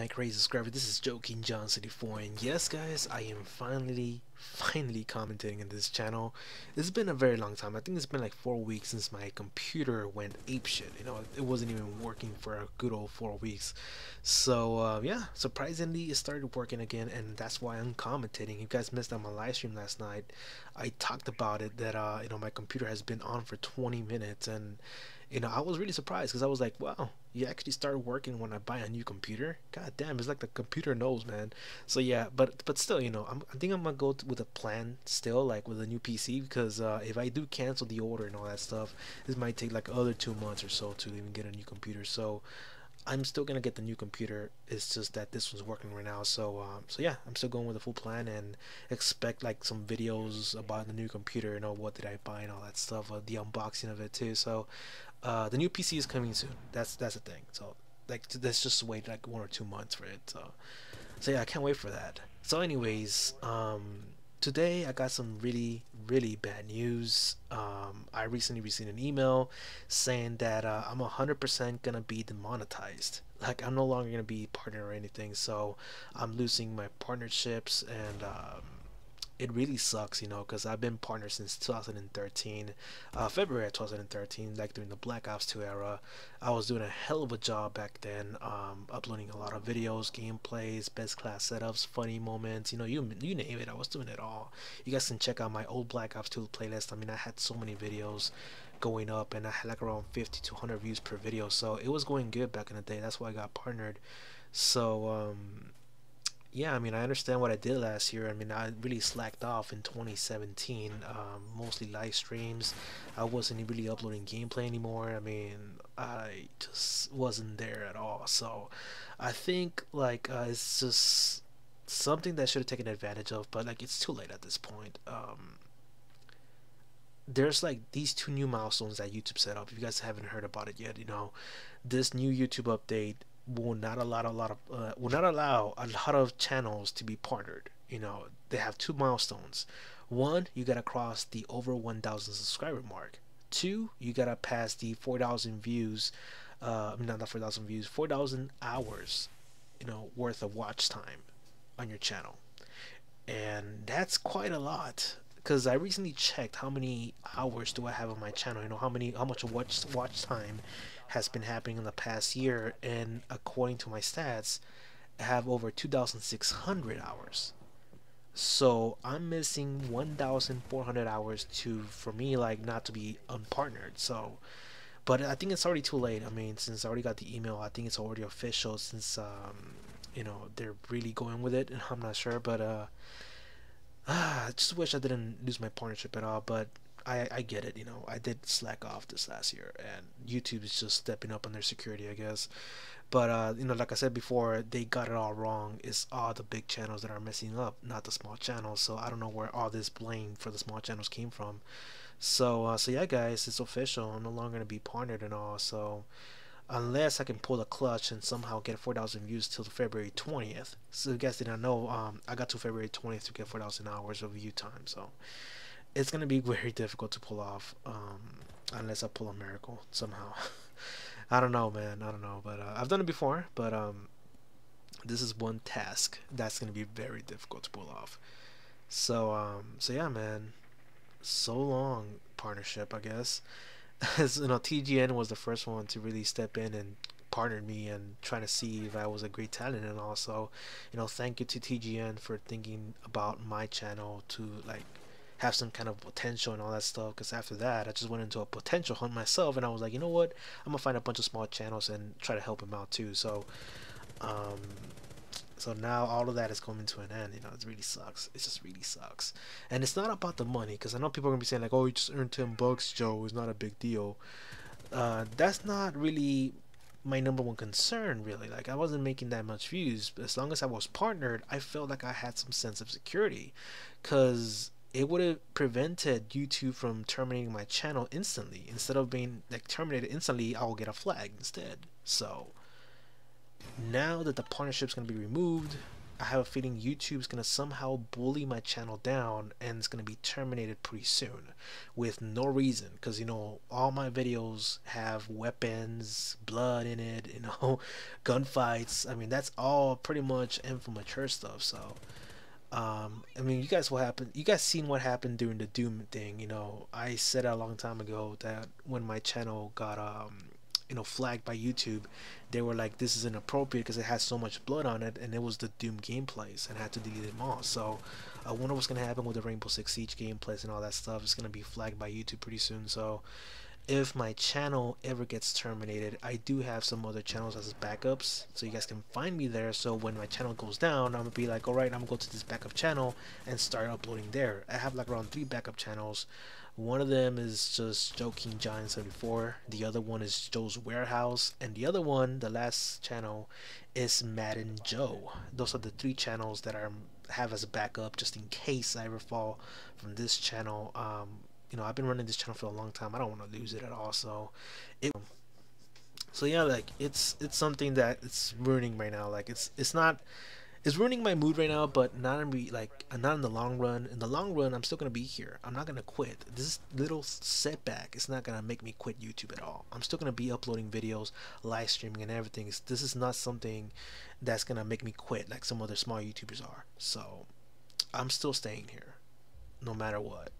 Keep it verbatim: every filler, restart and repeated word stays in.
Like raises gravity. This is Joe King Giant seventy-four, and yes guys, I am finally finally commentating on this channel. It's been a very long time. I think it's been like four weeks since my computer went apeshit. You know, it wasn't even working for a good old four weeks. So uh, yeah, surprisingly it started working again, and that's why I'm commentating. You guys missed out my live stream last night. I talked about it that uh, you know, my computer has been on for twenty minutes, and you know, I was really surprised because I was like, wow, you actually start working when I buy a new computer? God damn, it's like the computer knows, man. So yeah, but but still, you know, I'm, I think I'm going to go with a plan still, like with a new P C, because uh, if I do cancel the order and all that stuff, this might take like another two months or so to even get a new computer. So I'm still going to get the new computer. It's just that this one's working right now. So um, so yeah, I'm still going with a full plan, and expect like some videos about the new computer, you know, what did I buy and all that stuff, uh, the unboxing of it too. So Uh, the new P C is coming soon. That's that's the thing. So like, let's just wait like one or two months for it. So, so yeah, I can't wait for that. So anyways, um, today I got some really really bad news. Um, I recently received an email saying that uh, I'm one hundred percent gonna be demonetized. Like, I'm no longer gonna be partner or anything. So I'm losing my partnerships, and um, it really sucks, you know, because I've been partnered since two thousand thirteen, uh, February twenty thirteen, like during the Black Ops two era. I was doing a hell of a job back then, um, uploading a lot of videos, gameplays, best class setups, funny moments, you know, you you name it, I was doing it all. You guys can check out my old Black Ops two playlist. I mean, I had so many videos going up, and I had like around fifty to one hundred views per video, so it was going good back in the day. That's why I got partnered. So, um... yeah, I mean, I understand what I did last year. I mean, I really slacked off in twenty seventeen, um, mostly live streams. I wasn't really uploading gameplay anymore. I mean, I just wasn't there at all. So I think like uh, it's just something that I should have taken advantage of, but like, it's too late at this point. Um, there's like these two new milestones that YouTube set up. If you guys haven't heard about it yet, you know, this new YouTube update will not allow a lot of uh, will not allow a lot of channels to be partnered. You know, they have two milestones. One, you gotta cross the over one thousand subscriber mark. Two, you gotta pass the four thousand views, uh, not four thousand views, four thousand hours, you know, worth of watch time on your channel, and that's quite a lot. Because I recently checked how many hours do I have on my channel, you know, how many how much watch watch time has been happening in the past year, and according to my stats, I have over two thousand six hundred hours. So I'm missing one thousand four hundred hours to, for me, like, not to be unpartnered. So, but I think it's already too late. I mean, since I already got the email, I think it's already official, since um, you know, they're really going with it, and I'm not sure, but uh Ah, I just wish I didn't lose my partnership at all, but I, I get it, you know, I did slack off this last year, and YouTube is just stepping up on their security, I guess. But, uh, you know, like I said before, they got it all wrong. It's all the big channels that are messing up, not the small channels, so I don't know where all this blame for the small channels came from. So, uh, so yeah, guys, it's official. I'm no longer going to be partnered and all, so unless I can pull the clutch and somehow get four thousand views till February twentieth. So you guys didn't know, um, I got to February twentieth to get four thousand hours of view time. So it's going to be very difficult to pull off, um, unless I pull a miracle somehow. I don't know, man. I don't know. But uh, I've done it before. But um, this is one task that's going to be very difficult to pull off. So, um, so yeah, man. So long, partnership, I guess. As you know, T G N was the first one to really step in and partner me and trying to see if I was a great talent, and also, you know, thank you to T G N for thinking about my channel to like have some kind of potential and all that stuff. Because after that, I just went into a potential hunt myself, and I was like, you know what, I'm gonna find a bunch of small channels and try to help them out too. So, um, so now all of that is coming to an end. You know, it really sucks. It just really sucks. And it's not about the money, because I know people are going to be saying like, oh, you just earned ten bucks, Joe, it's not a big deal. Uh, that's not really my number one concern, really. Like, I wasn't making that much views. But as long as I was partnered, I felt like I had some sense of security, because it would have prevented YouTube from terminating my channel instantly. Instead of being like terminated instantly, I will get a flag instead. So now that the partnership's going to be removed, I have a feeling YouTube's going to somehow bully my channel down and it's going to be terminated pretty soon with no reason, because, you know, all my videos have weapons, blood in it, you know, gunfights. I mean, that's all pretty much M for mature stuff. So, um, I mean, you guys will happen. You guys seen what happened during the Doom thing, you know. I said a long time ago that when my channel got, um, you know, flagged by YouTube, they were like, this is inappropriate because it has so much blood on it, and it was the Doom gameplays, and I had to delete them all. So I wonder what's gonna happen with the Rainbow Six Siege gameplays and all that stuff. It's gonna be flagged by YouTube pretty soon. So if my channel ever gets terminated, I do have some other channels as backups, so you guys can find me there. So when my channel goes down, I'm gonna be like, all right, I'm gonna go to this backup channel and start uploading there. I have like around three backup channels. One of them is just Joe King Giant seventy-four, the other one is Joe's Warehouse, and the other one, the last channel, is Madden Joe. Those are the three channels that I have as a backup just in case I ever fall from this channel. Um, you know, I've been running this channel for a long time. I don't want to lose it at all. So, it, so yeah, like it's it's something that it's ruining right now. Like it's it's not. It's ruining my mood right now, but not in re like not in the long run. In the long run, I'm still gonna be here. I'm not gonna quit. This little setback is not gonna make me quit YouTube at all. I'm still gonna be uploading videos, live streaming, and everything. It's, this is not something that's gonna make me quit like some other small YouTubers are. So, I'm still staying here, no matter what.